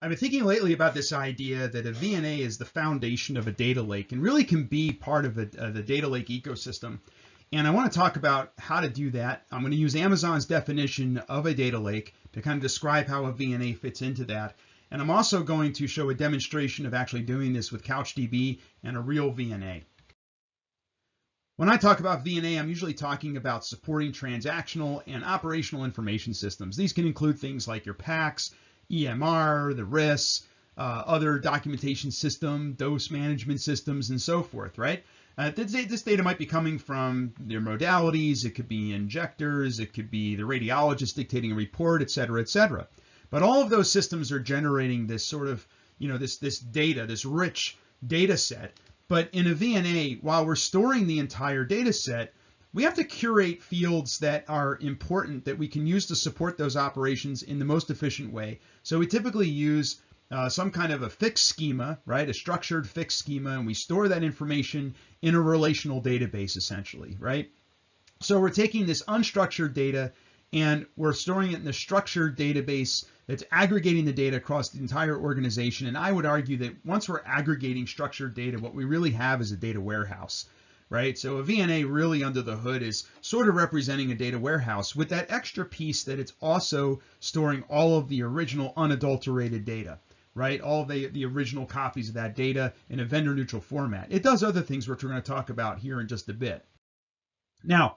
I've been thinking lately about this idea that a VNA is the foundation of a data lake and really can be part of the data lake ecosystem. And I want to talk about how to do that. I'm going to use Amazon's definition of a data lake to kind of describe how a VNA fits into that. And I'm also going to show a demonstration of actually doing this with CouchDB and a real VNA. When I talk about VNA, I'm usually talking about supporting transactional and operational information systems. These can include things like your PACS, EMR, the RIS, other documentation system, dose management systems, and so forth, right? This data might be coming from their modalities, it could be injectors, it could be the radiologist dictating a report, et cetera, et cetera. But all of those systems are generating this sort of, you know, this data, this rich data set. But in a VNA, while we're storing the entire data set, we have to curate fields that are important that we can use to support those operations in the most efficient way. So we typically use some kind of a fixed schema, right? A structured fixed schema, and we store that information in a relational database essentially, right? So we're taking this unstructured data and we're storing it in a structured database that's aggregating the data across the entire organization. And I would argue that once we're aggregating structured data, what we really have is a data warehouse. Right? So a VNA really under the hood is sort of representing a data warehouse with that extra piece that it's also storing all of the original unadulterated data, right? All the original copies of that data in a vendor neutral format. It does other things which we're going to talk about here in just a bit. Now,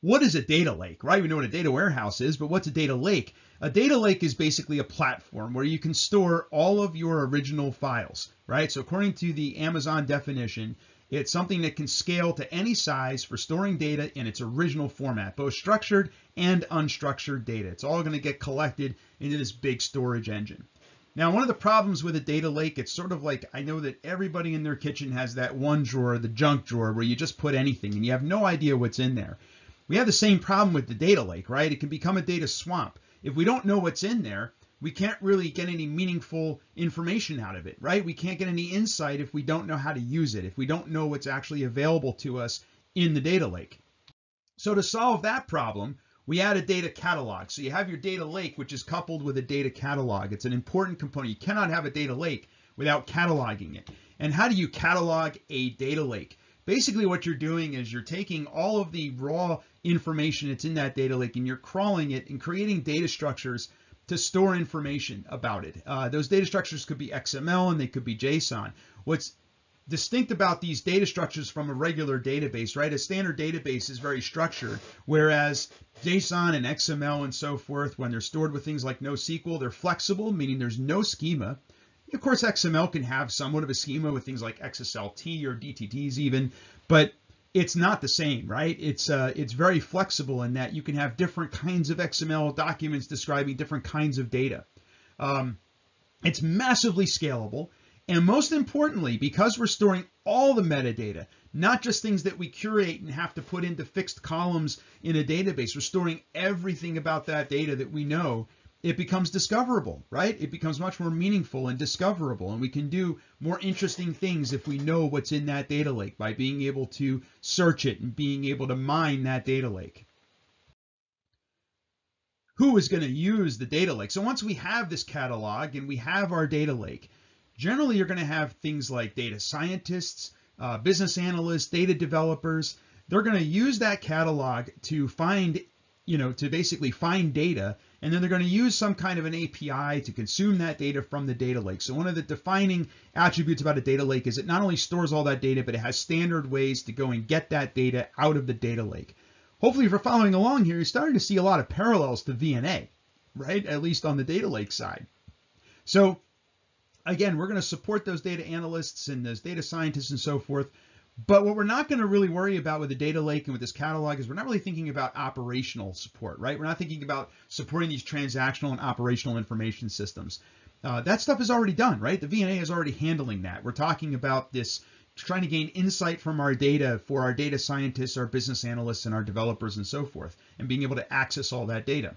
what is a data lake, right? We know what a data warehouse is, but what's a data lake? A data lake is basically a platform where you can store all of your original files, right? So according to the Amazon definition, it's something that can scale to any size for storing data in its original format, both structured and unstructured data. It's all going to get collected into this big storage engine. Now, one of the problems with a data lake, it's sort of like, I know that everybody in their kitchen has that one drawer, the junk drawer, where you just put anything and you have no idea what's in there. We have the same problem with the data lake, right? It can become a data swamp. If we don't know what's in there, we can't really get any meaningful information out of it, right? We can't get any insight if we don't know how to use it, if we don't know what's actually available to us in the data lake. So to solve that problem, we add a data catalog. So you have your data lake, which is coupled with a data catalog. It's an important component. You cannot have a data lake without cataloging it. And how do you catalog a data lake? Basically what you're doing is you're taking all of the raw information that's in that data lake and you're crawling it and creating data structures to store information about it. Those data structures could be XML and they could be JSON. What's distinct about these data structures from a regular database, right? A standard database is very structured, whereas JSON and XML and so forth, when they're stored with things like NoSQL, they're flexible, meaning there's no schema. Of course, XML can have somewhat of a schema with things like XSLT or DTTs even, but it's not the same, right? It's very flexible in that you can have different kinds of XML documents describing different kinds of data. It's massively scalable. And most importantly, because we're storing all the metadata, not just things that we curate and have to put into fixed columns in a database, we're storing everything about that data that we know, it becomes discoverable, right? It becomes much more meaningful and discoverable, and we can do more interesting things if we know what's in that data lake by being able to search it and being able to mine that data lake. Who is going to use the data lake? So once we have this catalog and we have our data lake, generally you're going to have things like data scientists, business analysts, data developers. They're going to use that catalog to find, you know, to basically find data, and then they're going to use some kind of an API to consume that data from the data lake. So one of the defining attributes about a data lake is it not only stores all that data, but it has standard ways to go and get that data out of the data lake. Hopefully, if you're following along here, you're starting to see a lot of parallels to VNA, right? At least on the data lake side. So again, we're going to support those data analysts and those data scientists and so forth. But what we're not going to really worry about with the data lake and with this catalog is we're not really thinking about operational support, right? We're not thinking about supporting these transactional and operational information systems. That stuff is already done, right? The VNA is already handling that. We're talking about this, trying to gain insight from our data for our data scientists, our business analysts, and our developers and so forth, and being able to access all that data.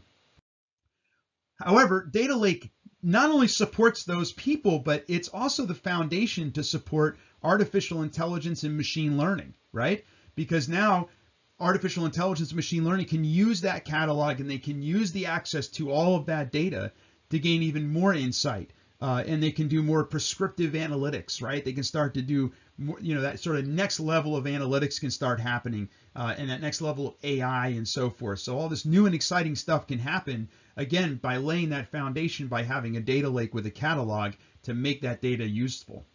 However, data lake not only supports those people, but it's also the foundation to support artificial intelligence and machine learning, right? Because now artificial intelligence and machine learning can use that catalog and they can use the access to all of that data to gain even more insight and they can do more prescriptive analytics, right? They can start to do more, you know, that sort of next level of analytics can start happening, and that next level of AI and so forth. So all this new and exciting stuff can happen, again, by laying that foundation by having a data lake with a catalog to make that data useful.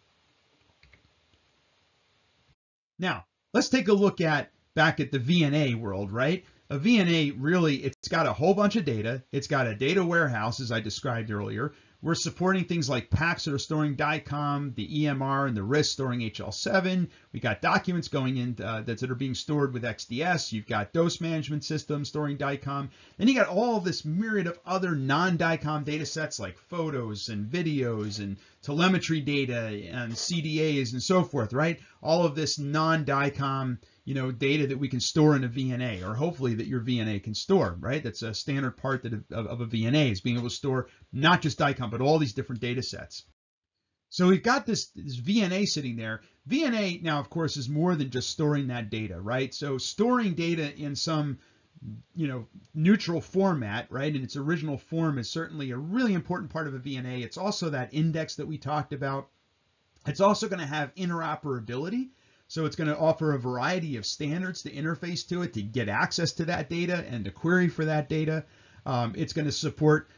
Now, let's take a look at back at the VNA world, right? A VNA, really, it's got a whole bunch of data. It's got a data warehouse, as I described earlier. We're supporting things like PACS that are storing DICOM, the EMR, and the RIS storing HL7. We got documents going in that are being stored with XDS. You've got dose management systems storing DICOM. Then you got all of this myriad of other non-DICOM data sets like photos and videos and telemetry data and CDAs and so forth, right? All of this non-DICOM, you know, data that we can store in a VNA, or hopefully that your VNA can store, right? That's a standard part that of a VNA is being able to store not just DICOM, but all these different data sets. So we've got this VNA sitting there. VNA now, of course, is more than just storing that data, right? So storing data in some, you know, neutral format, right, in its original form is certainly a really important part of a VNA. It's also that index that we talked about. It's also going to have interoperability. So it's going to offer a variety of standards to interface to it, to get access to that data and to query for that data. It's going to support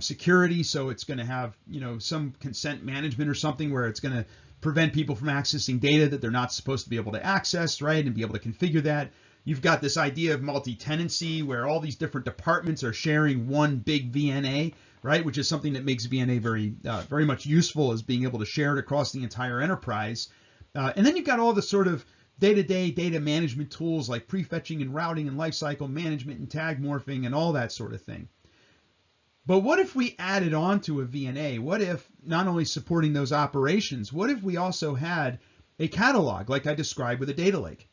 security. So it's going to have, you know, some consent management or something where it's going to prevent people from accessing data that they're not supposed to be able to access, right, and be able to configure that. You've got this idea of multi-tenancy where all these different departments are sharing one big VNA, right, which is something that makes VNA very much useful as being able to share it across the entire enterprise. And then you've got all the sort of day-to-day data management tools like prefetching and routing and lifecycle management and tag morphing and all that sort of thing. But what if we added on to a VNA? What if not only supporting those operations, what if we also had a catalog like I described with a data lake?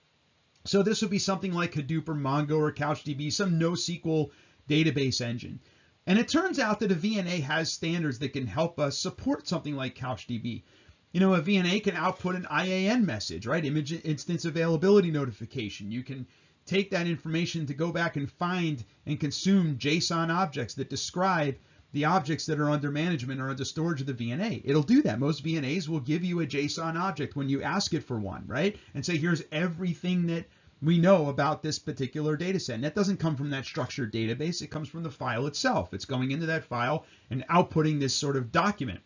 So this would be something like Hadoop or Mongo or CouchDB, some NoSQL database engine. And it turns out that a VNA has standards that can help us support something like CouchDB. You know, a VNA can output an IAN message, right? Image instance availability notification. You can take that information to go back and find and consume JSON objects that describe the objects that are under management or under storage of the VNA. It'll do that. Most VNAs will give you a JSON object when you ask it for one, right? And say, here's everything that we know about this particular data set. And that doesn't come from that structured database. It comes from the file itself. It's going into that file and outputting this sort of document.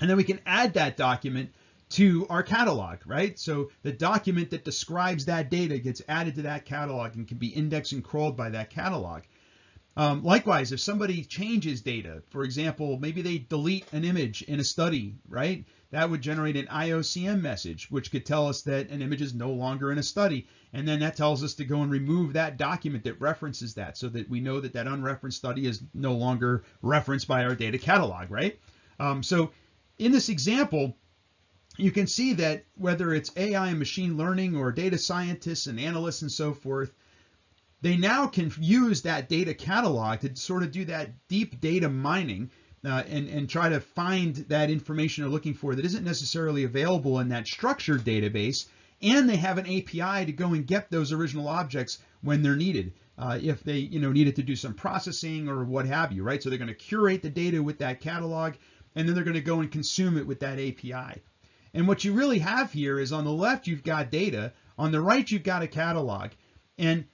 And then we can add that document to our catalog, right? So the document that describes that data gets added to that catalog and can be indexed and crawled by that catalog. Likewise, if somebody changes data, for example, maybe they delete an image in a study, right? That would generate an IOCM message, which could tell us that an image is no longer in a study. And then that tells us to go and remove that document that references that so that we know that that unreferenced study is no longer referenced by our data catalog, right? So in this example, you can see that whether it's AI and machine learning or data scientists and analysts and so forth, they now can use that data catalog to sort of do that deep data mining and try to find that information they're looking for that isn't necessarily available in that structured database. And they have an API to go and get those original objects when they're needed, if they, you know, needed to do some processing or what have you, right? So they're going to curate the data with that catalog, and then they're going to go and consume it with that API. And what you really have here is on the left, you've got data. On the right, you've got a catalog. And,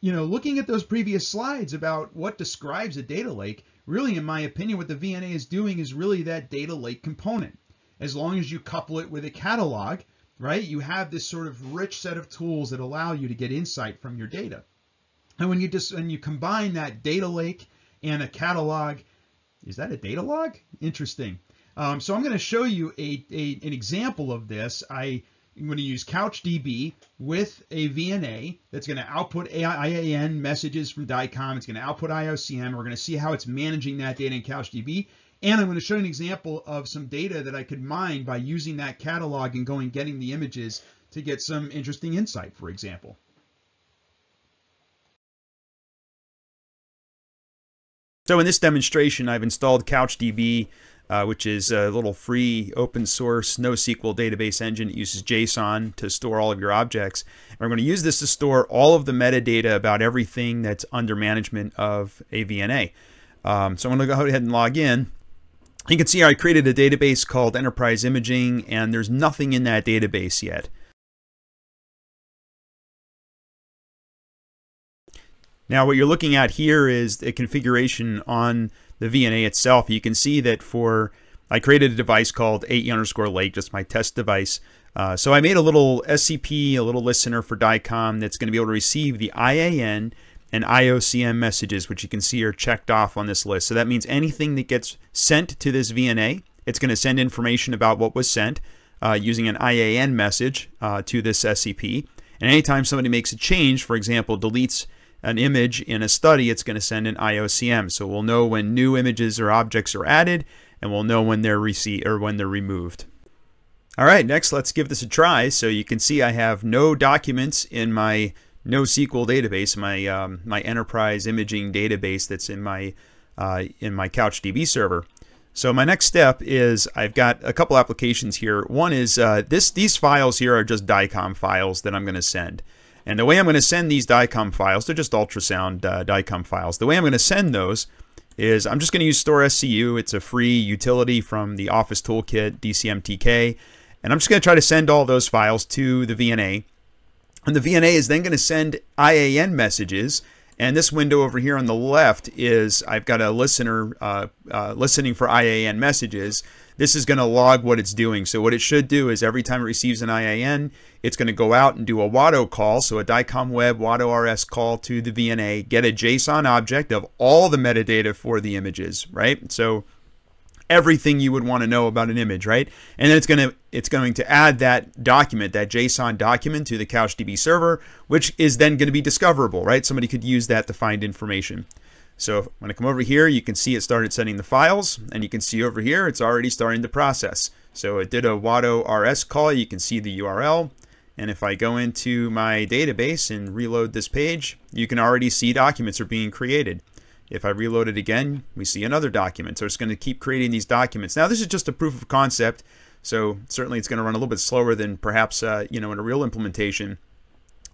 you know, looking at those previous slides about what describes a data lake, really, in my opinion, what the VNA is doing is really that data lake component. As long as you couple it with a catalog, right, you have this sort of rich set of tools that allow you to get insight from your data. And when you combine that data lake and a catalog, is that a data log? Interesting. So I'm going to show you an example of this. I'm going to use CouchDB with a VNA that's going to output IAN messages from DICOM. It's going to output IOCM. We're going to see how it's managing that data in CouchDB. And I'm going to show you an example of some data that I could mine by using that catalog and going getting the images to get some interesting insight, for example. So in this demonstration, I've installed CouchDB, which is a little free open source NoSQL database engine that uses JSON to store all of your objects. And we're going to use this to store all of the metadata about everything that's under management of a VNA. So I'm going to go ahead and log in. You can see I created a database called Enterprise Imaging, and there's nothing in that database yet. Now what you're looking at here is the configuration on the VNA itself. You can see that I created a device called AE_lake, just my test device. So I made a little SCP, a little listener for DICOM that's going to be able to receive the IAN and IOCM messages, which you can see are checked off on this list. So that means anything that gets sent to this VNA, it's going to send information about what was sent using an IAN message to this SCP. And anytime somebody makes a change, for example, deletes an image in a study, it's going to send an IOCM. So we'll know when new images or objects are added, and we'll know when they're received or when they're removed. All right, next let's give this a try. So you can see I have no documents in my NoSQL database, my enterprise imaging database that's in my CouchDB server. So my next step is I've got a couple applications here. One is these files here are just DICOM files that I'm going to send. And the way I'm going to send these DICOM files, they're just ultrasound DICOM files. The way I'm going to send those is I'm just going to use Store SCU. It's a free utility from the Office Toolkit, DCMTK. And I'm just going to try to send all those files to the VNA. And the VNA is then going to send IAN messages. And this window over here on the left is I've got a listener listening for IAN messages. This is going to log what it's doing. So what it should do is every time it receives an IAN, it's going to go out and do a WADO call, so a DICOM Web WADO RS call to the VNA, get a JSON object of all the metadata for the images, right? So everything you would want to know about an image, right? And then it's going to add that document, that JSON document, to the CouchDB server, which is then going to be discoverable, right? Somebody could use that to find information. So when I come over here, you can see it started sending the files, and you can see over here it's already starting the process. So it did a WADO RS call. You can see the URL, and if I go into my database and reload this page, you can already see documents are being created. If I reload it again, we see another document. So it's going to keep creating these documents. Now this is just a proof of concept, so certainly it's going to run a little bit slower than perhaps you know, in a real implementation.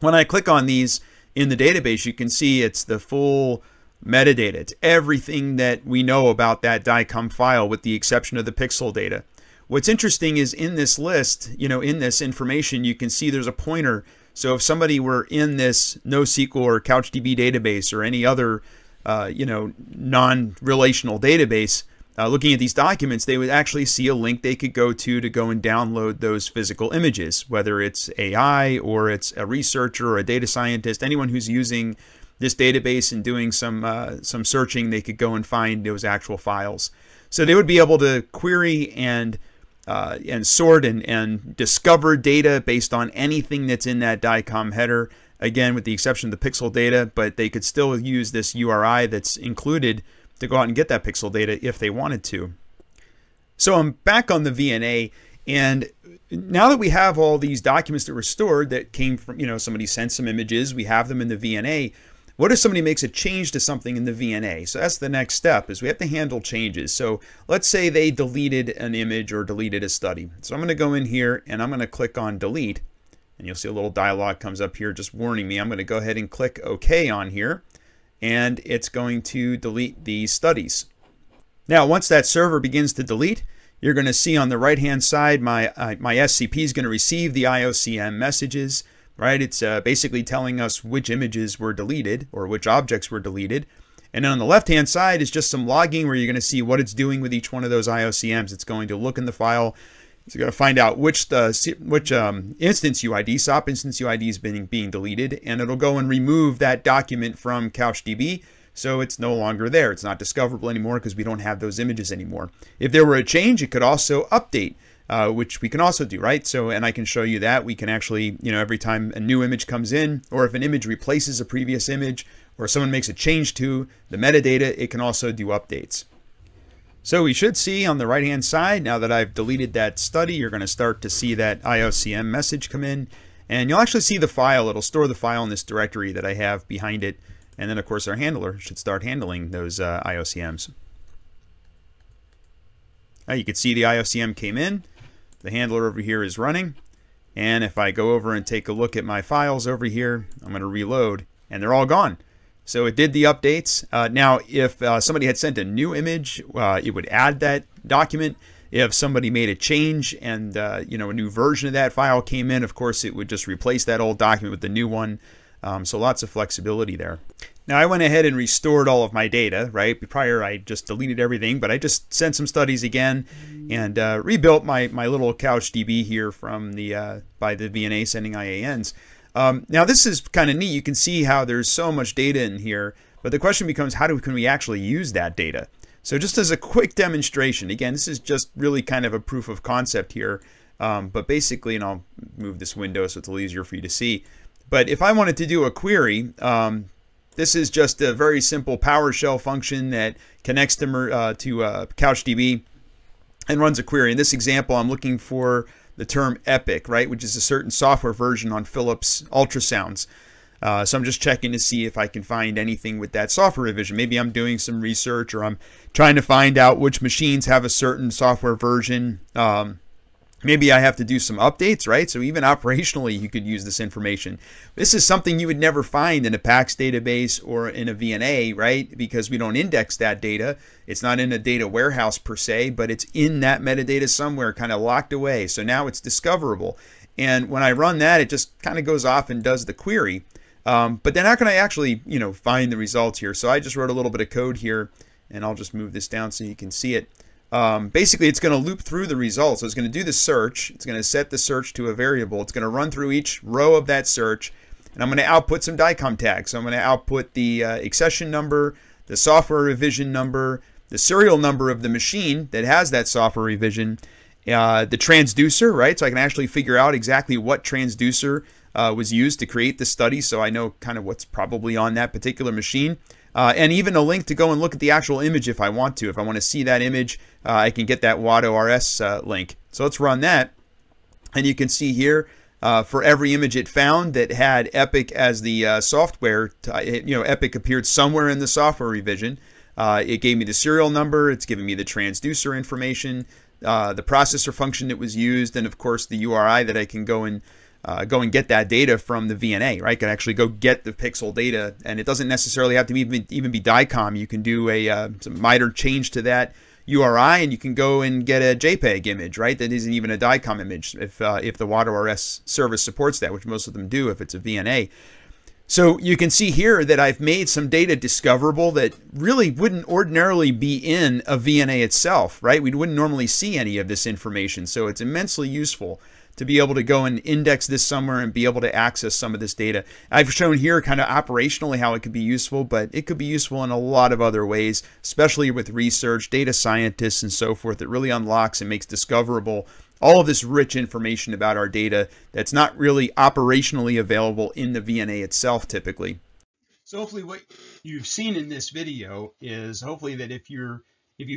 When I click on these in the database, you can see it's the full metadata. It's everything that we know about that DICOM file with the exception of the pixel data. What's interesting is in this list, you know, in this information, you can see there's a pointer. So if somebody were in this NoSQL or CouchDB database or any other you know, non-relational database, looking at these documents, they would actually see a link they could go to go and download those physical images, whether it's AI or it's a researcher or a data scientist, anyone who's using this database and doing some searching, they could go and find those actual files. So they would be able to query and sort and discover data based on anything that's in that DICOM header. Again, with the exception of the pixel data, but they could still use this URI that's included to go out and get that pixel data if they wanted to. So I'm back on the VNA, and now that we have all these documents that were stored that came from, you know, somebody sent some images, we have them in the VNA. What if somebody makes a change to something in the VNA? So that's the next step, is we have to handle changes. So let's say they deleted an image or deleted a study. So I'm going to go in here and I'm going to click on delete. And you'll see a little dialog comes up here just warning me. I'm going to go ahead and click OK on here, and it's going to delete the studies. Now once that server begins to delete, you're going to see on the right hand side my SCP is going to receive the IOCM messages, right? It's basically telling us which images were deleted or which objects were deleted. And then on the left hand side is just some logging where you're going to see what it's doing with each one of those IOCMs. It's going to look in the file. So you're going to find out which instance UID, SOP instance UID, is being deleted, and it'll go and remove that document from CouchDB, so it's no longer there. It's not discoverable anymore because we don't have those images anymore. If there were a change, it could also update, which we can also do, right? So, and I can show you that. We can actually, you know, every time a new image comes in, or if an image replaces a previous image, or someone makes a change to the metadata, it can also do updates. So we should see on the right hand side, now that I've deleted that study, you're going to start to see that IOCM message come in, and you'll actually see the file. It'll store the file in this directory that I have behind it, and then of course our handler should start handling those IOCMs. Now you can see the IOCM came in, the handler over here is running, and if I go over and take a look at my files over here, I'm going to reload, and they're all gone. So it did the updates. Now, if somebody had sent a new image, it would add that document. If somebody made a change and you know, a new version of that file came in, of course, it would just replace that old document with the new one. So lots of flexibility there. Now, I went ahead and restored all of my data, right? Prior, I just deleted everything, but I just sent some studies again and rebuilt my little CouchDB here from the by the VNA sending IANs. Now, this is kind of neat. You can see how there's so much data in here, but the question becomes, how can we actually use that data? So just as a quick demonstration, again, this is just really kind of a proof of concept here, but basically, and I'll move this window so it's a little easier for you to see, but if I wanted to do a query, this is just a very simple PowerShell function that connects to CouchDB and runs a query. In this example, I'm looking for the term EPIC, right, which is a certain software version on Philips ultrasounds. So I'm just checking to see if I can find anything with that software revision. Maybe I'm doing some research, or I'm trying to find out which machines have a certain software version. Maybe I have to do some updates, right? So even operationally, you could use this information. This is something you would never find in a PACS database or in a VNA, right? Because we don't index that data. It's not in a data warehouse per se, but it's in that metadata somewhere, kind of locked away. So now it's discoverable. And when I run that, it just kind of goes off and does the query. But then how can I actually, you know, find the results here? So I just wrote a little bit of code here, and I'll just move this down so you can see it. Basically, it's going to loop through the results. So it's going to do the search. It's going to set the search to a variable. It's going to run through each row of that search, and I'm going to output some DICOM tags. So I'm going to output the accession number, the software revision number, the serial number of the machine that has that software revision, the transducer, right? So I can actually figure out exactly what transducer was used to create the study, so I know kind of what's probably on that particular machine. And even a link to go and look at the actual image if I want to. If I want to see that image, I can get that WADO RS link. So let's run that. And you can see here, for every image it found that had EPIC as the software, EPIC appeared somewhere in the software revision. It gave me the serial number. It's giving me the transducer information, the processor function that was used, and of course the URI that I can go and get that data from the VNA, right? Can actually go get the pixel data, and it doesn't necessarily have to even be DICOM. You can do a some minor change to that URI, and you can go and get a JPEG image, right? That isn't even a DICOM image if the WADO RS service supports that, which most of them do if it's a VNA. So you can see here that I've made some data discoverable that really wouldn't ordinarily be in a VNA itself, right? We wouldn't normally see any of this information, so it's immensely useful to be able to go and index this somewhere and be able to access some of this data. I've shown here kind of operationally how it could be useful, but it could be useful in a lot of other ways, especially with research, data scientists, and so forth. It really unlocks and makes discoverable all of this rich information about our data that's not really operationally available in the VNA itself typically. So hopefully what you've seen in this video is hopefully that if you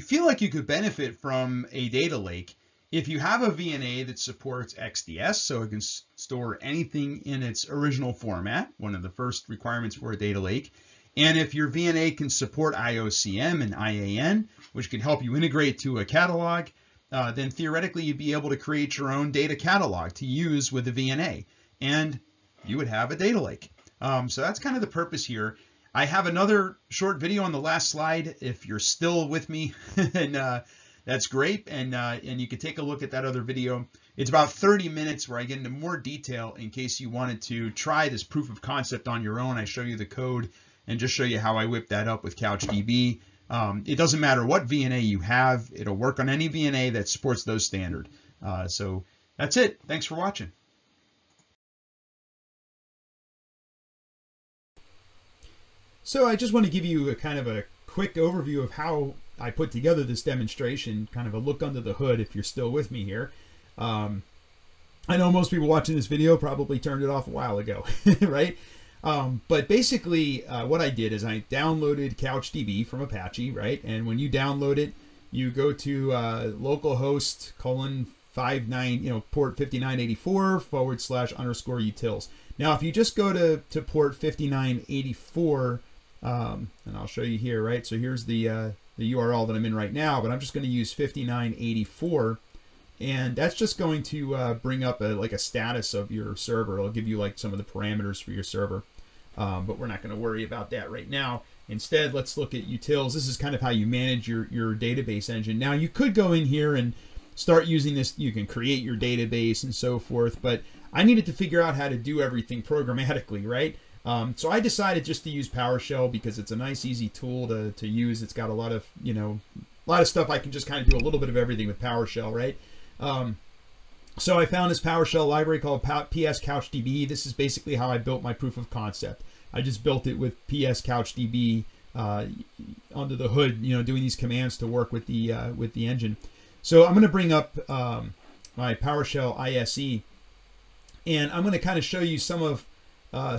feel like you could benefit from a data lake, if you have a VNA that supports XDS, so it can store anything in its original format, one of the first requirements for a data lake, and if your VNA can support IOCM and IAN, which can help you integrate to a catalog, then theoretically you'd be able to create your own data catalog to use with the VNA, and you would have a data lake. So that's kind of the purpose here. I have another short video on the last slide if you're still with me, and that's great, and you can take a look at that other video. It's about 30 minutes where I get into more detail in case you wanted to try this proof of concept on your own. I show you the code and just show you how I whip that up with CouchDB. It doesn't matter what VNA you have. It'll work on any VNA that supports those standards. So that's it. Thanks for watching. So I just want to give you a kind of a quick overview of how I put together this demonstration, kind of a look under the hood if you're still with me here. I know most people watching this video probably turned it off a while ago, right? But basically what I did is I downloaded CouchDB from Apache, right? And when you download it, you go to localhost :59, you know, port 5984 / utils. Now, if you just go to port 5984, and I'll show you here, right? So here's the URL that I'm in right now, but I'm just going to use 5984, and that's just going to bring up like a status of your server. It'll give you like some of the parameters for your server. but we're not going to worry about that right now. Instead, let's look at utils. This is kind of how you manage your database engine. Now, you could go in here and start using this. You can create your database and so forth, but I needed to figure out how to do everything programmatically, right? So I decided just to use PowerShell because it's a nice, easy tool to use. It's got a lot of, you know, a lot of stuff. I can just kind of do a little bit of everything with PowerShell, right? So I found this PowerShell library called PS CouchDB. This is basically how I built my proof of concept. I just built it with PS CouchDB under the hood, you know, doing these commands to work with the engine. So I'm going to bring up my PowerShell ISE, and I'm going to kind of show you some of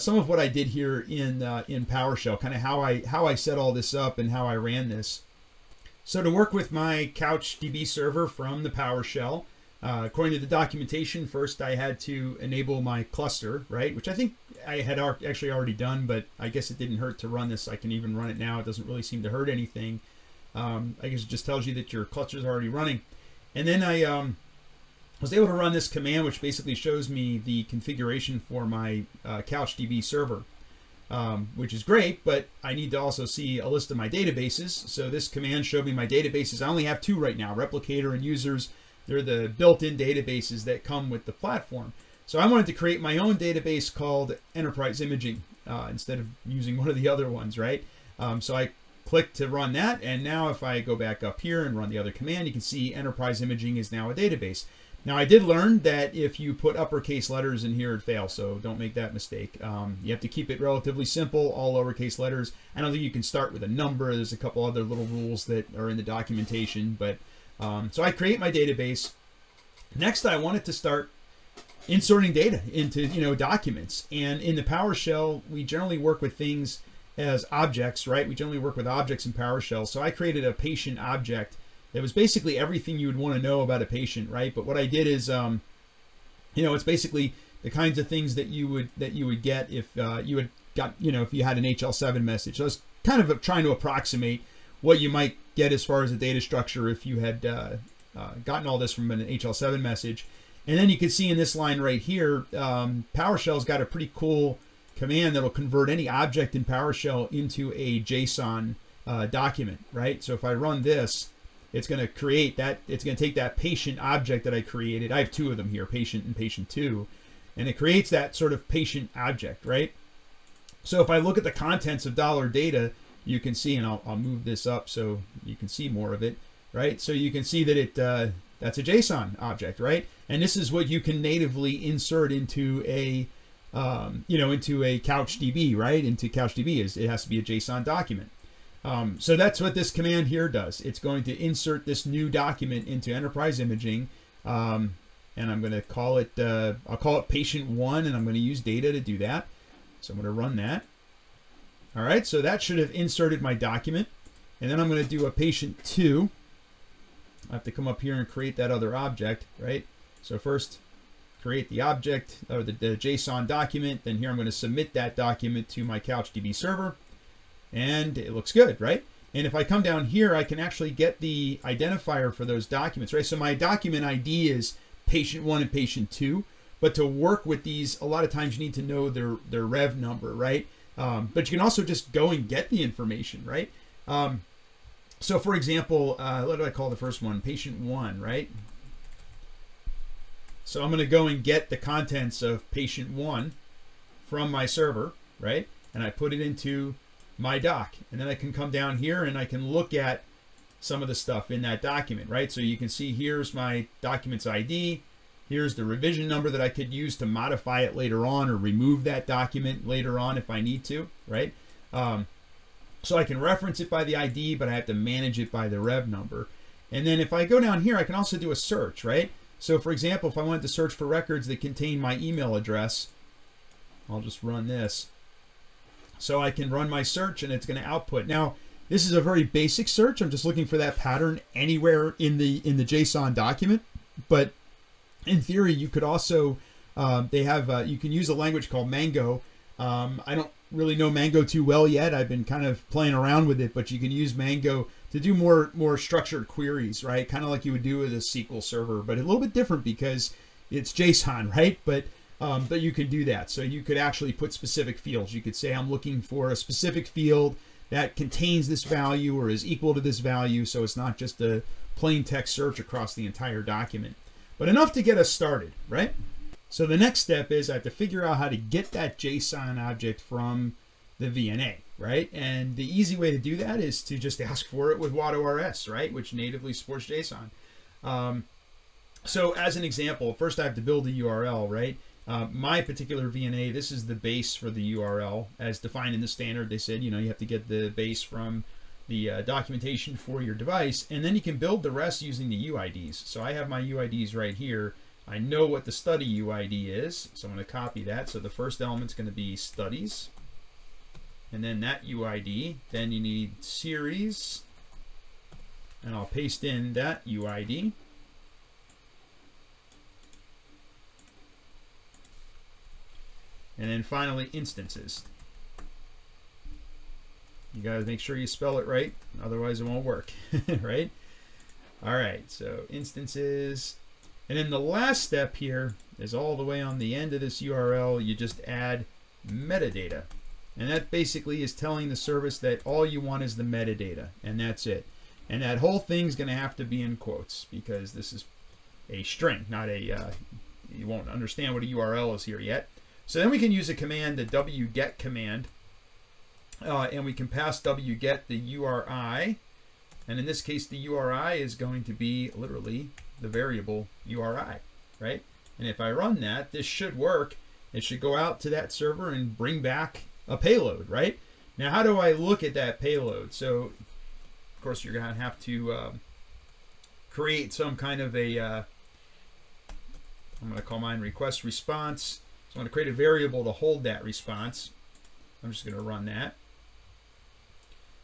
what I did here in PowerShell, kind of how I set all this up and how I ran this. So to work with my CouchDB server from the PowerShell, according to the documentation, first I had to enable my cluster, right? Which I think I had actually already done, but I guess it didn't hurt to run this. I can even run it now. It doesn't really seem to hurt anything. I guess it just tells you that your clusters are already running. And then I was able to run this command, which basically shows me the configuration for my CouchDB server. Which is great, but I need to also see a list of my databases. So this command showed me my databases. I only have two right now, Replicator and Users. They're the built-in databases that come with the platform. So I wanted to create my own database called Enterprise Imaging instead of using one of the other ones, right? So I clicked to run that. And now if I go back up here and run the other command, you can see Enterprise Imaging is now a database. Now, I did learn that if you put uppercase letters in here, it fails, so don't make that mistake. You have to keep it relatively simple, all lowercase letters. I don't think you can start with a number. There's a couple other little rules that are in the documentation. But so I create my database. Next, I wanted to start inserting data into, you know, documents. And in the PowerShell, we generally work with things as objects, right? We generally work with objects in PowerShell. So I created a patient object. It was basically everything you would want to know about a patient, right? But what I did is, you know, it's basically the kinds of things that you would get if you had got, you know, if you had an HL7 message. So it's kind of trying to approximate what you might get as far as a data structure if you had gotten all this from an HL7 message. And then you can see in this line right here, PowerShell's got a pretty cool command that'll convert any object in PowerShell into a JSON document, right? So if I run this, it's going to create that, it's going to take that patient object that I created. I have two of them here, patient and patient 2, and it creates that sort of patient object, right? So if I look at the contents of $data, you can see, and I'll move this up so you can see more of it, right? So you can see that it, that's a JSON object, right? And this is what you can natively insert into a, you know, into a CouchDB, right? Into CouchDB, is it has to be a JSON document. So that's what this command here does. It's going to insert this new document into Enterprise Imaging. And I'm going to call it, I'll call it patient 1, and I'm going to use data to do that. So I'm going to run that. All right. So that should have inserted my document. And then I'm going to do a patient 2. I have to come up here and create that other object, right? So first create the object or the JSON document. Then here I'm going to submit that document to my CouchDB server. And it looks good, right? And if I come down here, I can actually get the identifier for those documents, right? So my document ID is patient 1 and patient 2, but to work with these, a lot of times you need to know their rev number, right? But you can also just go and get the information, right? So for example, what do I call the first one? Patient 1, right? So I'm going to go and get the contents of patient 1 from my server, right? And I put it into my doc, and then I can come down here and I can look at some of the stuff in that document, right? So you can see here's my document's ID, here's the revision number that I could use to modify it later on or remove that document later on if I need to, right? So I can reference it by the ID, but I have to manage it by the rev number. And then if I go down here, I can also do a search, right? So for example, if I wanted to search for records that contain my email address, I'll just run this. So I can run my search and it's going to output. Now, this is a very basic search. I'm just looking for that pattern anywhere in the JSON document. But in theory, you could also, they have, you can use a language called Mango. I don't really know Mango too well yet. I've been kind of playing around with it, but you can use Mango to do more structured queries, right? Kind of like you would do with a SQL server, but a little bit different because it's JSON, right? But But you can do that. So you could actually put specific fields. You could say, I'm looking for a specific field that contains this value or is equal to this value. So it's not just a plain text search across the entire document, but enough to get us started, right? So the next step is I have to figure out how to get that JSON object from the VNA, right? And the easy way to do that is to just ask for it with WADO RS, right? Which natively supports JSON. So as an example, first I have to build a URL, right? My particular VNA, this is the base for the URL as defined in the standard. They said, you know, you have to get the base from the documentation for your device, and then you can build the rest using the UIDs. So I have my UIDs right here. I know what the study UID is, so I'm going to copy that. So the first element's going to be studies, and then that UID. Then you need series, and I'll paste in that UID. And then finally, instances. You gotta make sure you spell it right, otherwise it won't work, right? All right, so instances. And then the last step here is all the way on the end of this URL, you just add metadata. And that basically is telling the service that all you want is the metadata, and that's it. And that whole thing's gonna have to be in quotes because this is a string, not a, you won't understand what a URL is here yet. So then we can use a command, the wget command, and we can pass wget the URI, and in this case, the URI is going to be literally the variable URI, right? And if I run that, this should work. It should go out to that server and bring back a payload, right? Now, how do I look at that payload? So, of course, you're gonna have to create some kind of a, I'm gonna call mine request response. So I'm going to create a variable to hold that response. I'm just going to run that.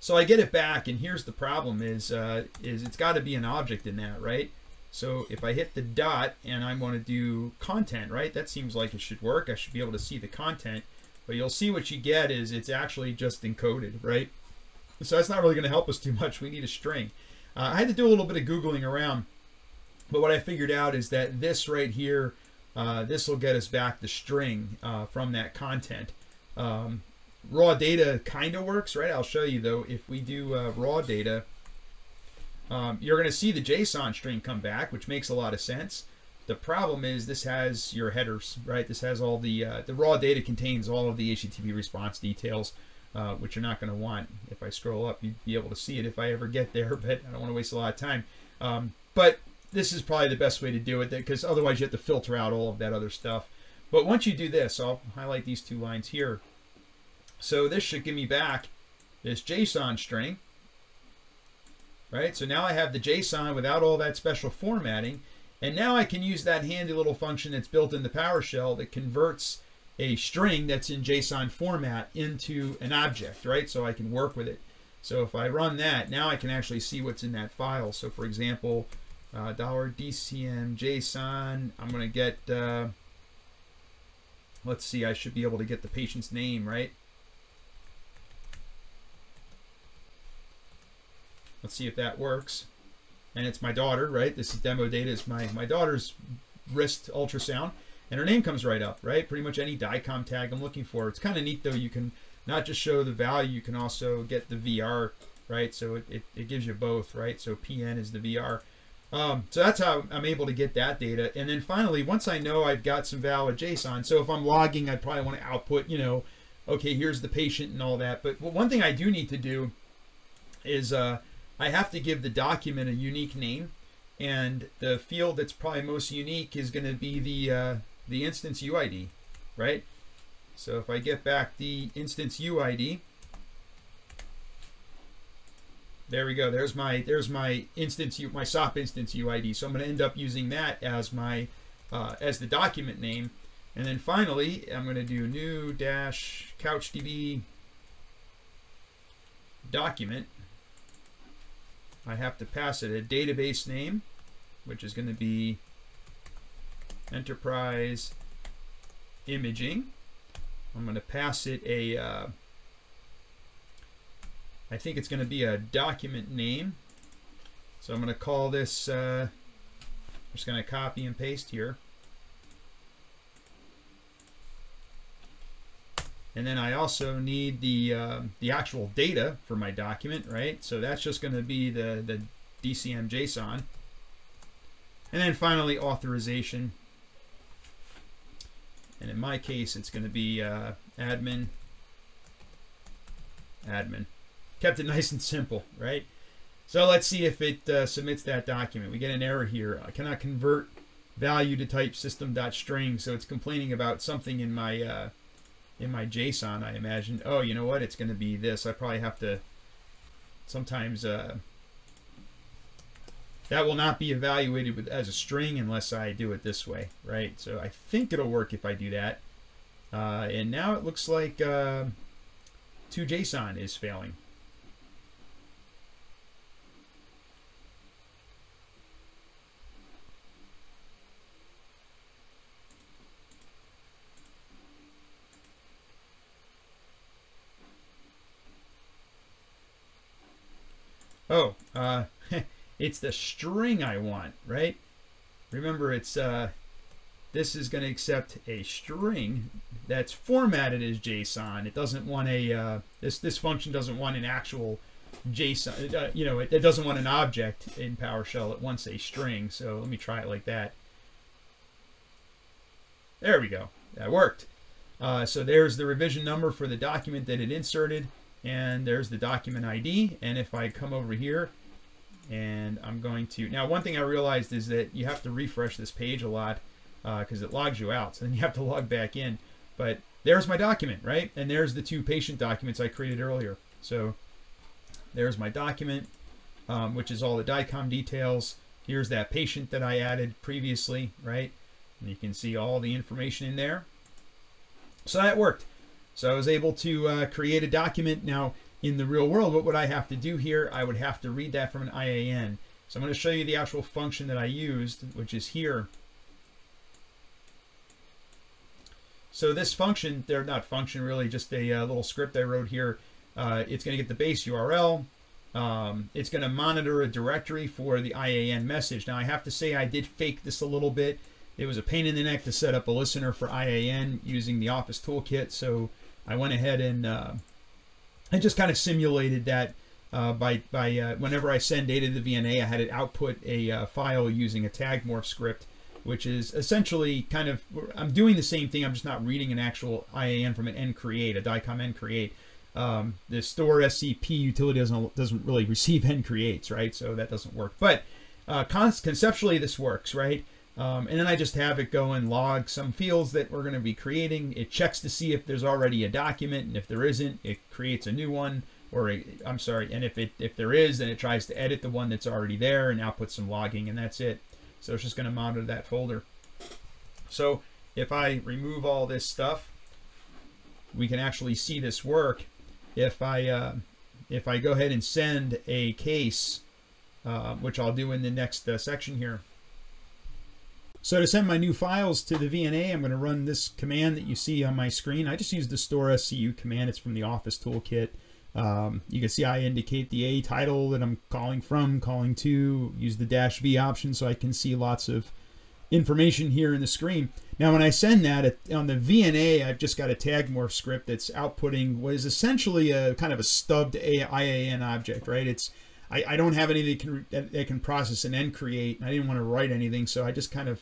So I get it back, and here's the problem is it's got to be an object in that, right? So if I hit the dot and I want to do content, right? That seems like it should work. I should be able to see the content, but you'll see what you get is it's actually just encoded, right? So that's not really going to help us too much. We need a string. I had to do a little bit of Googling around, but what I figured out is that this right here, this will get us back the string from that content. Raw data kind of works, right? I'll show you though, if we do raw data, you're gonna see the JSON string come back, which makes a lot of sense. The problem is this has your headers, right? This has all the raw data contains all of the HTTP response details, which you're not gonna want. If I scroll up, you'd be able to see it if I ever get there, but I don't wanna waste a lot of time. But this is probably the best way to do it because otherwise you have to filter out all of that other stuff. But once you do this, I'll highlight these two lines here. So this should give me back this JSON string, right? So now I have the JSON without all that special formatting. And now I can use that handy little function that's built in the PowerShell that converts a string that's in JSON format into an object, right? So I can work with it. So if I run that, now I can actually see what's in that file. So for example, $DCM JSON, I'm going to get, let's see, I should be able to get the patient's name, right? Let's see if that works. And it's my daughter, right? This is demo data. It's my daughter's wrist ultrasound. And her name comes right up, right? Pretty much any DICOM tag I'm looking for. It's kind of neat, though. You can not just show the value, you can also get the VR, right? So it gives you both, right? So PN is the VR. So that's how I'm able to get that data. And then finally, once I know I've got some valid JSON, so if I'm logging, I'd probably want to output, you know, okay, here's the patient and all that. But one thing I do need to do is I have to give the document a unique name, and the field that's probably most unique is going to be the instance UID, right? So if I get back the instance UID, there we go. There's my instance, my SOP instance UID. So I'm going to end up using that as my as the document name. And then finally, I'm going to do new dash CouchDB document. I have to pass it a database name, which is going to be enterprise imaging. I'm going to pass it a I think it's going to be a document name. So I'm going to call this, I'm just going to copy and paste here. And then I also need the actual data for my document, right? So that's just going to be the DCM JSON. And then finally, authorization. And in my case, it's going to be admin. Kept it nice and simple, right? So let's see if it submits that document. We get an error here. I cannot convert value to type system.string. So it's complaining about something in my JSON, I imagine. Oh, you know what? It's going to be this. I probably have to sometimes... that will not be evaluated with, as a string unless I do it this way, right? So I think it'll work if I do that. And now it looks like toJSON is failing. Oh, it's the string I want, right? Remember, it's this is going to accept a string that's formatted as JSON. It doesn't want a this function doesn't want an actual JSON. You know, it doesn't want an object in PowerShell. It wants a string. So let me try it like that. There we go. That worked. So there's the revision number for the document that it inserted. And there's the document ID. And if I come over here and I'm going to, now one thing I realized is that you have to refresh this page a lot because it logs you out. So then you have to log back in, but there's my document, right? And there's the two patient documents I created earlier. So there's my document, which is all the DICOM details. Here's that patient that I added previously, right? And you can see all the information in there. So that worked. So I was able to create a document. Now, in the real world, what would I have to do here? I would have to read that from an IAN. So I'm going to show you the actual function that I used, which is here. So this function, they're not function really, just a little script I wrote here. It's going to get the base URL. It's going to monitor a directory for the IAN message. Now I have to say I did fake this a little bit. It was a pain in the neck to set up a listener for IAN using the Office toolkit. So I went ahead and I just kind of simulated that by whenever I send data to the VNA, I had it output a file using a tag morph script, which is essentially kind of, I'm doing the same thing. I'm just not reading an actual IAN from an N-CREATE, a DICOM N-CREATE. The Store SCP utility doesn't really receive N-CREATEs, right? So that doesn't work. But conceptually, this works, right? And then I just have it go and log some fields that we're going to be creating. It checks to see if there's already a document, and if there isn't, it creates a new one. Or I'm sorry, and if there is, then it tries to edit the one that's already there and output some logging, and that's it. So it's just going to monitor that folder. So if I remove all this stuff, we can actually see this work. If I go ahead and send a case, which I'll do in the next section here. So to send my new files to the VNA, I'm going to run this command that you see on my screen. I just use the Store SCU command. It's from the Office toolkit. You can see I indicate the A title that I'm calling from, calling to, use the -V option so I can see lots of information here in the screen. Now when I send that on the VNA, I've just got a tag morph script that's outputting what is essentially a kind of a stubbed IAN object, right? It's I don't have anything that can process an N-CREATE, and I didn't want to write anything, so I just kind of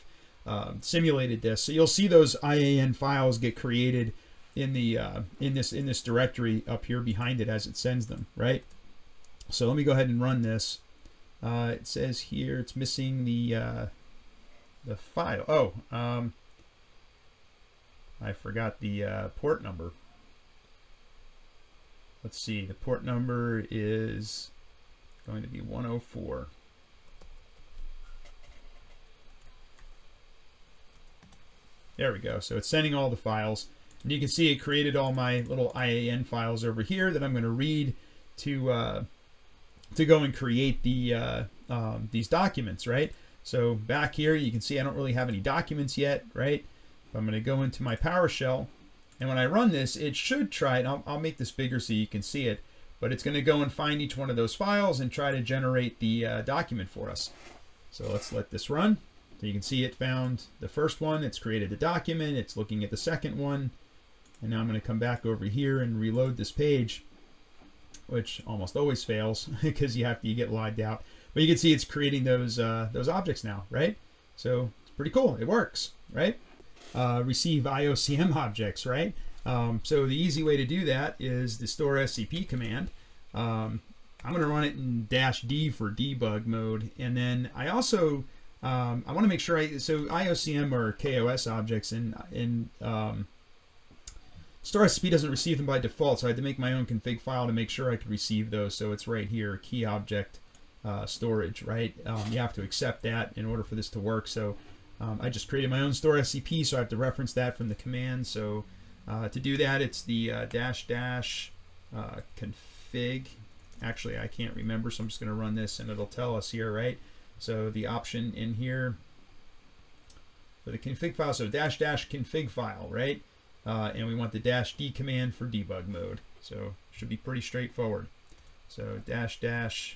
simulated this. So you'll see those IAN files get created in the in this directory up here behind it as it sends them, right? So let me go ahead and run this. It says here it's missing the file. Oh, I forgot the port number. Let's see. The port number is going to be 104. There we go. So it's sending all the files. And you can see it created all my little IAN files over here that I'm going to read to go and create the these documents, right? So back here, you can see I don't really have any documents yet, right? But I'm going to go into my PowerShell. And when I run this, it should try it. I'll make this bigger so you can see it. But it's going to go and find each one of those files and try to generate the document for us. So let's let this run. So you can see it found the first one. It's created the document. It's looking at the second one. And now I'm going to come back over here and reload this page, which almost always fails because you get logged out. But you can see it's creating those objects now, right? So it's pretty cool. It works, right? Receive IOCM objects, right? So the easy way to do that is the store SCP command. I'm going to run it in -D for debug mode. And then I also, I want to make sure so IOCM or KOS objects in store SCP doesn't receive them by default. So I had to make my own config file to make sure I could receive those. So it's right here, key object storage, right? You have to accept that in order for this to work. So I just created my own store SCP. So I have to reference that from the command. So to do that, it's the -dash config. Actually, I can't remember, so I'm just going to run this and it'll tell us here, right? So the option in here for the config file, so -dash config file, right? And we want the -D command for debug mode. So should be pretty straightforward. So -dash -D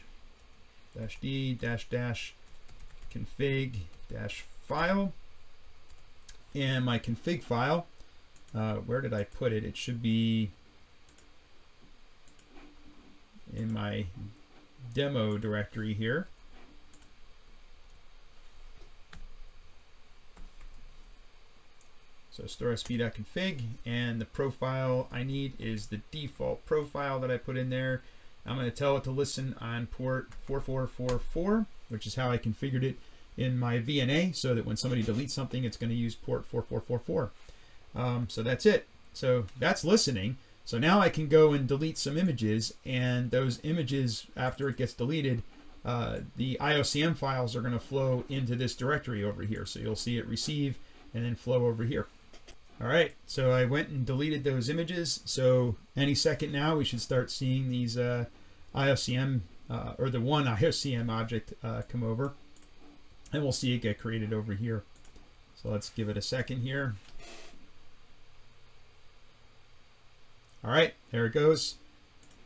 -dash config -file. And my config file, where did I put it? It should be in my demo directory here. So store sp.config, and the profile I need is the default profile that I put in there. I'm going to tell it to listen on port 4444, which is how I configured it in my VNA, so that when somebody deletes something, it's going to use port 4444. So that's it. So that's listening. So now I can go and delete some images, and those images, after it gets deleted, the IOCM files are going to flow into this directory over here. So you'll see it receive and then flow over here. All right, so I went and deleted those images. So any second now, we should start seeing these IOCM, or the one IOCM object come over, and we'll see it get created over here. So let's give it a second here. All right, there it goes.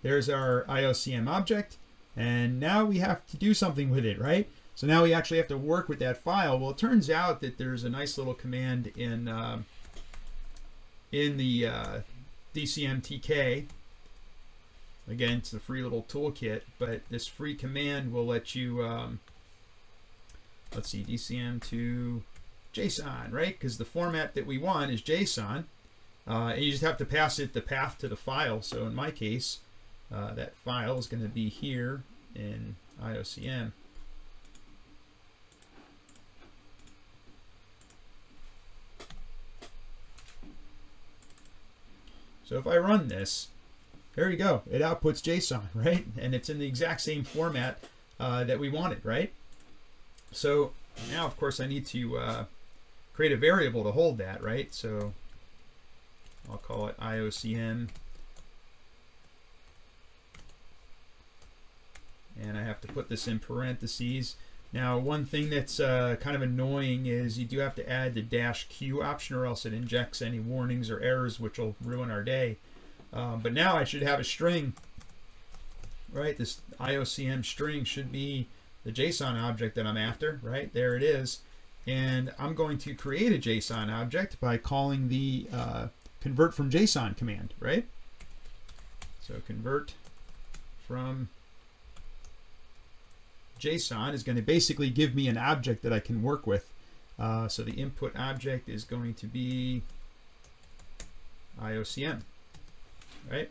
There's our IOCM object. And now we have to do something with it, right? So now we actually have to work with that file. Well, it turns out that there's a nice little command in the DCMTK. Again, it's a free little toolkit, but this free command will let you, let's see, DCM to JSON, right? Because the format that we want is JSON. And you just have to pass it the path to the file. So in my case, that file is going to be here in IOCM. So if I run this, there you go. It outputs JSON, right? And it's in the exact same format that we wanted, right? So now, of course, I need to create a variable to hold that, right? So I'll call it IOCM, and I have to put this in parentheses. Now, one thing that's kind of annoying is you do have to add the -Q option, or else it injects any warnings or errors, which will ruin our day. But now I should have a string, right? This IOCM string should be the JSON object that I'm after, right? There it is. And I'm going to create a JSON object by calling the convert from JSON command, right? So convert from JSON is going to basically give me an object that I can work with. So the input object is going to be IOCM, right?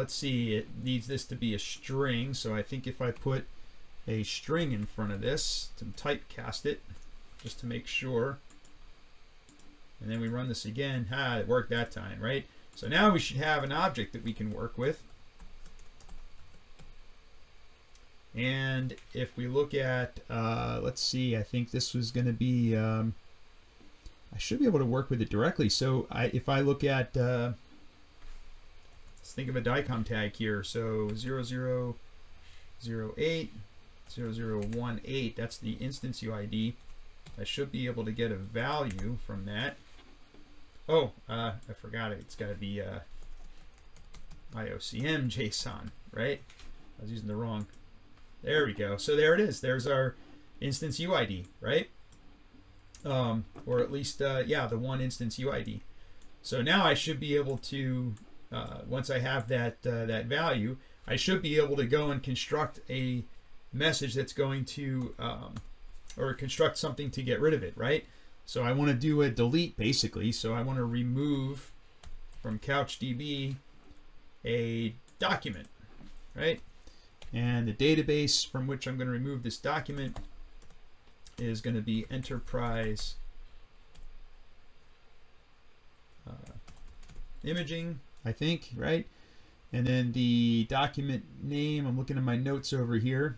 Let's see, it needs this to be a string. So I think if I put a string in front of this to typecast it, just to make sure, and then we run this again. Ha, it worked that time, right? So now we should have an object that we can work with. And if we look at, let's see, I think this was going to be, I should be able to work with it directly. So if I look at, let's think of a DICOM tag here. So 0008, 0018, that's the instance UID. I should be able to get a value from that. Oh, I forgot it. It's got to be IOCM JSON, right? I was using the wrong. There we go. So there it is. There's our instance UID, right? or at least, yeah, the one instance UID. So now I should be able to, once I have that, that value, I should be able to go and construct a message that's going to, or construct something to get rid of it, right? So I want to do a delete basically. So I want to remove from CouchDB a document, right? And the database from which I'm going to remove this document is going to be enterprise imaging, I think, right? And then the document name, I'm looking at my notes over here.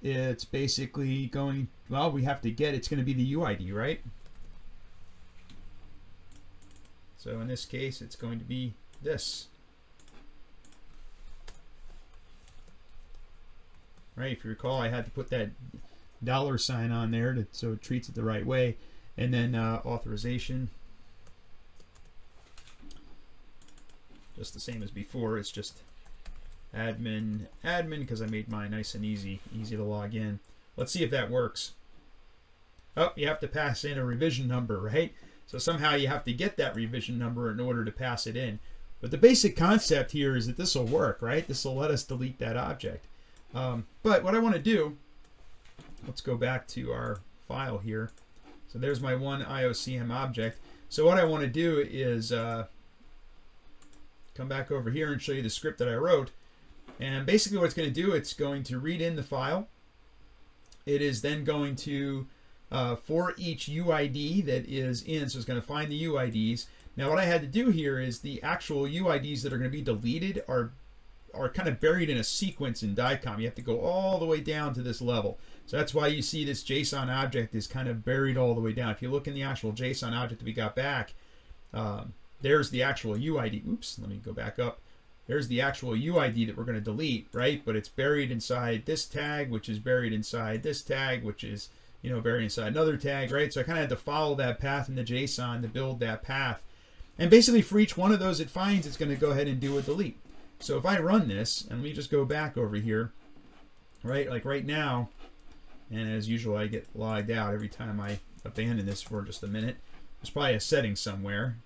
It's basically going, well, we have to get, it's going to be the UID, right? So in this case, it's going to be this. Right, if you recall, I had to put that $ sign on there to, so it treats it the right way. And then authorization. Just the same as before, it's just admin, admin, because I made mine nice and easy, easy to log in. Let's see if that works. Oh, you have to pass in a revision number, right? So somehow you have to get that revision number in order to pass it in. But the basic concept here is that this will work, right? This will let us delete that object. But what I want to do, let's go back to our file here. So there's my one IOCM object. So what I want to do is come back over here and show you the script that I wrote. And basically what it's going to do, it's going to read in the file. It is then going to, for each UID that is in, so it's going to find the UIDs. Now what I had to do here is the actual UIDs that are going to be deleted are kind of buried in a sequence in DICOM. You have to go all the way down to this level. So that's why you see this JSON object is kind of buried all the way down. If you look in the actual JSON object that we got back, there's the actual UID. Oops, let me go back up. There's the actual UID that we're going to delete, right? But it's buried inside this tag, which is buried inside this tag, which is, you know, buried inside another tag, right? So I kind of had to follow that path in the JSON to build that path. And basically for each one of those it finds, it's going to go ahead and do a delete. So if I run this, and let me just go back over here, right? Like right now, and as usual, I get logged out every time I abandon this for just a minute. There's probably a setting somewhere.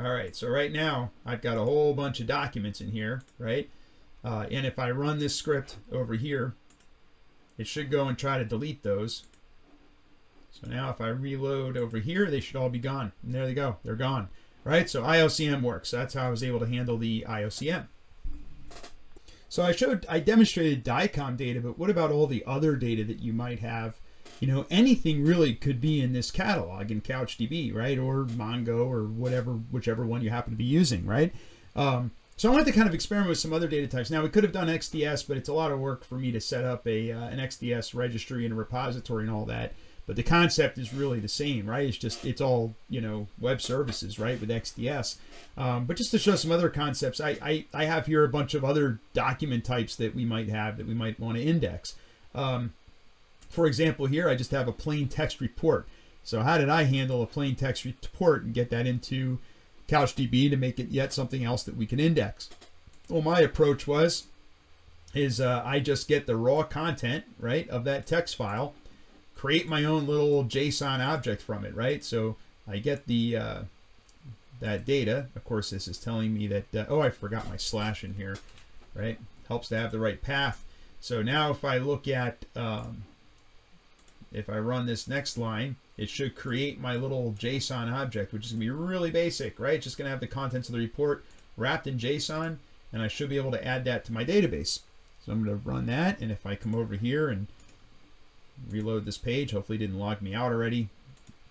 All right, so right now, I've got a whole bunch of documents in here, right? And if I run this script over here, it should go and try to delete those. So now if I reload over here, they should all be gone. And there they go, they're gone, right? So IOCM works. That's how I was able to handle the IOCM. So I demonstrated DICOM data, but what about all the other data that you might have? You know, anything really could be in this catalog in CouchDB, right? Or Mongo or whatever, whichever one you happen to be using, right? So I wanted to kind of experiment with some other data types. Now we could have done XDS, but it's a lot of work for me to set up a, an XDS registry and a repository and all that. But the concept is really the same, right? It's just, it's all, you know, web services, right? With XDS. But just to show some other concepts, I have here a bunch of other document types that we might have that we might want to index. For example, here, I just have a plain text report. So how did I handle a plain text report and get that into CouchDB to make it yet something else that we can index? Well, my approach was, I just get the raw content, right, of that text file, create my own little JSON object from it, right? So I get the that data. Of course, this is telling me that, oh, I forgot my slash in here, right? Helps to have the right path. So now if I look at, if I run this next line, it should create my little JSON object, which is gonna be really basic, right? It's just gonna have the contents of the report wrapped in JSON, and I should be able to add that to my database. So I'm gonna run that, and if I come over here and reload this page, hopefully it didn't log me out already.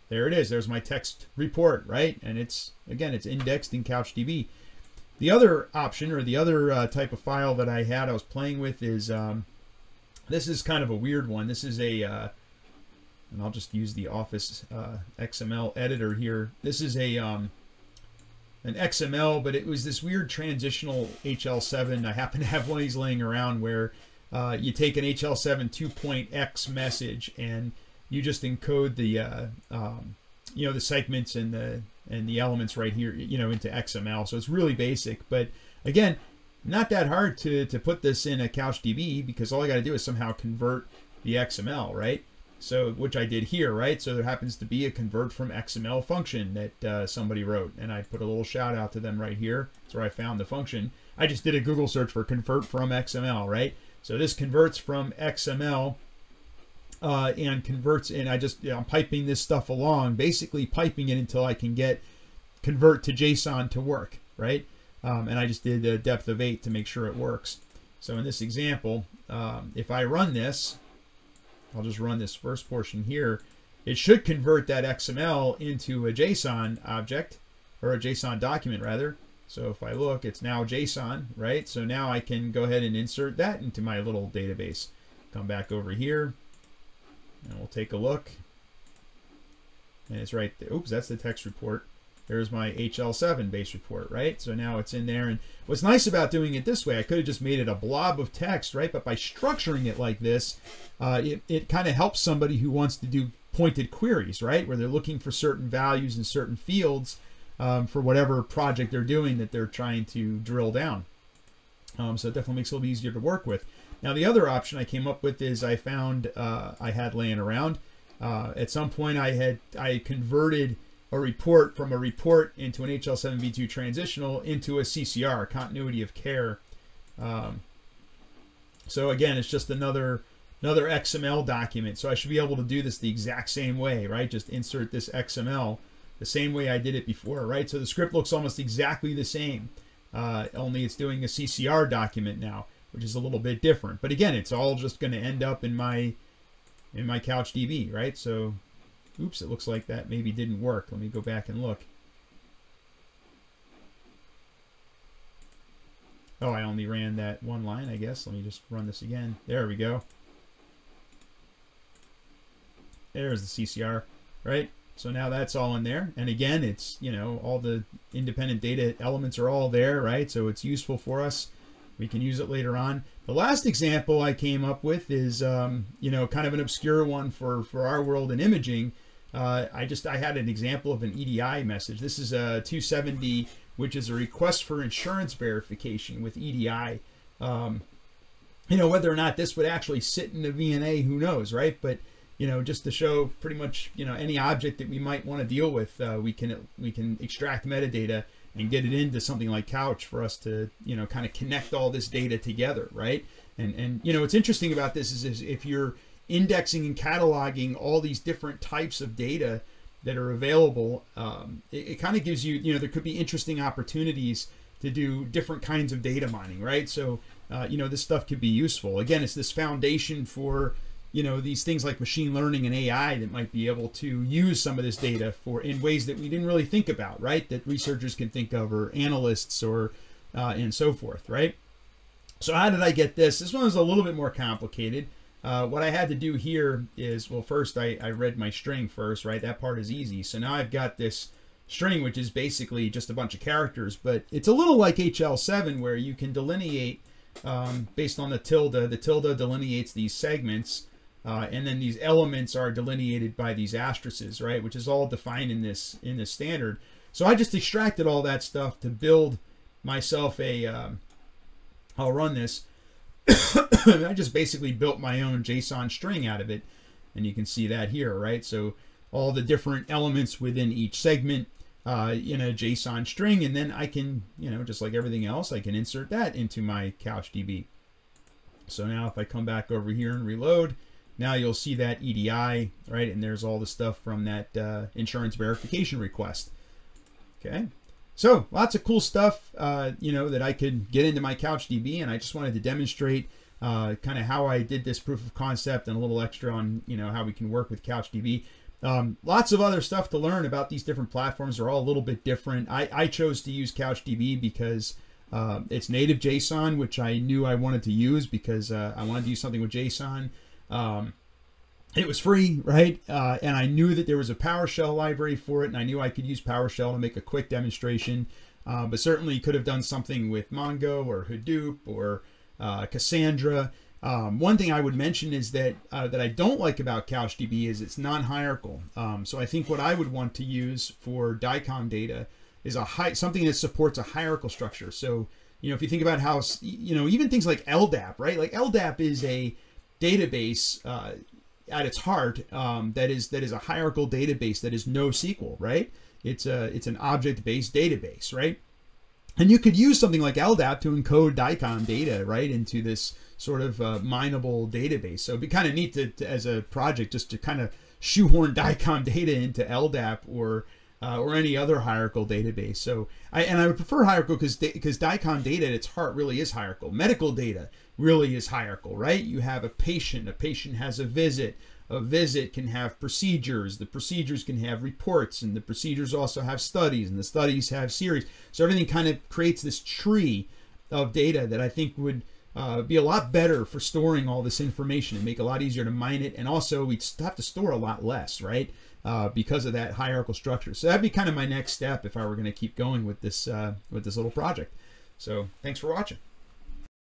There it is, there's my text report, right? And it's, again, it's indexed in CouchDB. The other option, or the other type of file that I was playing with is, this is kind of a weird one. This is a, and I'll just use the Office XML editor here. This is a, an XML, but it was this weird transitional HL7. I happen to have one of these laying around where you take an HL7 2.x message and you just encode the, you know, the segments and the and the elements right here, you know, into XML. So it's really basic, but again, not that hard to put this in a CouchDB, because all I got to do is somehow convert the XML, right? So, which I did here, right? So there happens to be a convert from XML function that somebody wrote, and I put a little shout out to them right here. That's where I found the function. I just did a Google search for convert from XML, right? So this converts from XML and converts in, I just, you know, I'm piping this stuff along, basically piping it until I can get convert to JSON to work, right? And I just did a depth of 8 to make sure it works. So in this example, if I run this, I'll just run this first portion here. It should convert that XML into a JSON object, or a JSON document rather. So if I look, it's now JSON, right? So now I can go ahead and insert that into my little database. Come back over here and we'll take a look. And it's right there. Oops, that's the text report. There's my HL7 base report, right? So now it's in there. And what's nice about doing it this way, I could have just made it a blob of text, right? But by structuring it like this, it kind of helps somebody who wants to do pointed queries, right? Where they're looking for certain values in certain fields for whatever project they're doing that they're trying to drill down. So it definitely makes it a little easier to work with. Now, the other option I came up with is I found I had laying around. At some point I converted a report from a report into an HL7v2 transitional into a CCR, continuity of care. So again, it's just another XML document. So I should be able to do this the exact same way, right? Just insert this XML the same way I did it before, right? So the script looks almost exactly the same, only it's doing a CCR document now, which is a little bit different. But again, it's all just going to end up in my CouchDB, right? So oops, it looks like that maybe didn't work. Let me go back and look. Oh, I only ran that one line, I guess. Let me just run this again. There we go. There's the CCR, right? So now that's all in there. And again, it's, you know, all the independent data elements are all there, right? So it's useful for us. We can use it later on. The last example I came up with is, you know, kind of an obscure one for our world in imaging. I had an example of an EDI message. This is a 270, which is a request for insurance verification with EDI. You know, whether or not this would actually sit in the VNA, who knows, right? But, you know, just to show pretty much, you know, any object that we might want to deal with, we can extract metadata and get it into something like Couch for us to, you know, kind of connect all this data together, right? And you know, what's interesting about this is if you're indexing and cataloging all these different types of data that are available, it kind of gives you, you know, there could be interesting opportunities to do different kinds of data mining, right? So, you know, this stuff could be useful. Again, it's this foundation for, you know, these things like machine learning and AI that might be able to use some of this data for in ways that we didn't really think about, right? That researchers can think of, or analysts, or and so forth, right? So how did I get this? This one was a little bit more complicated. What I had to do here is, well, first I read my string first, right? That part is easy. So now I've got this string, which is basically just a bunch of characters, but it's a little like HL7 where you can delineate based on the tilde. The tilde delineates these segments. And then these elements are delineated by these asterisks, right? Which is all defined in this standard. So I just extracted all that stuff to build myself a, I'll run this. I just basically built my own JSON string out of it. And you can see that here, right? So all the different elements within each segment in a JSON string. And then I can, you know, just like everything else, I can insert that into my CouchDB. So now if I come back over here and reload, now you'll see that EDI, right? And there's all the stuff from that insurance verification request. Okay, so lots of cool stuff, you know, that I could get into my CouchDB, and I just wanted to demonstrate kind of how I did this proof of concept and a little extra on, you know, how we can work with CouchDB. Lots of other stuff to learn about these different platforms. They're all a little bit different. I chose to use CouchDB because it's native JSON, which I knew I wanted to use because I wanted to use something with JSON. It was free, right? And I knew that there was a PowerShell library for it, and I knew I could use PowerShell to make a quick demonstration, but certainly could have done something with Mongo or Hadoop or Cassandra. One thing I would mention is that that I don't like about CouchDB is it's non-hierarchical. So I think what I would want to use for DICOM data is something that supports a hierarchical structure. So, you know, if you think about how, you know, even things like LDAP, right? Like LDAP is a database at its heart that is a hierarchical database that is NoSQL, right? It's an object-based database, right? And you could use something like LDAP to encode DICOM data, right, into this sort of mineable database. So it'd be kind of neat to, as a project, just to kind of shoehorn DICOM data into LDAP or any other hierarchical database. So I would prefer hierarchical because DICOM data at its heart really is hierarchical. Medical data really is hierarchical, right? You have a patient has a visit. A visit can have procedures, the procedures can have reports, and the procedures also have studies, and the studies have series. So everything kind of creates this tree of data that I think would be a lot better for storing all this information and make it a lot easier to mine it. And also we'd have to store a lot less, right? Because of that hierarchical structure. So that'd be kind of my next step if I were going to keep going with this little project. So thanks for watching.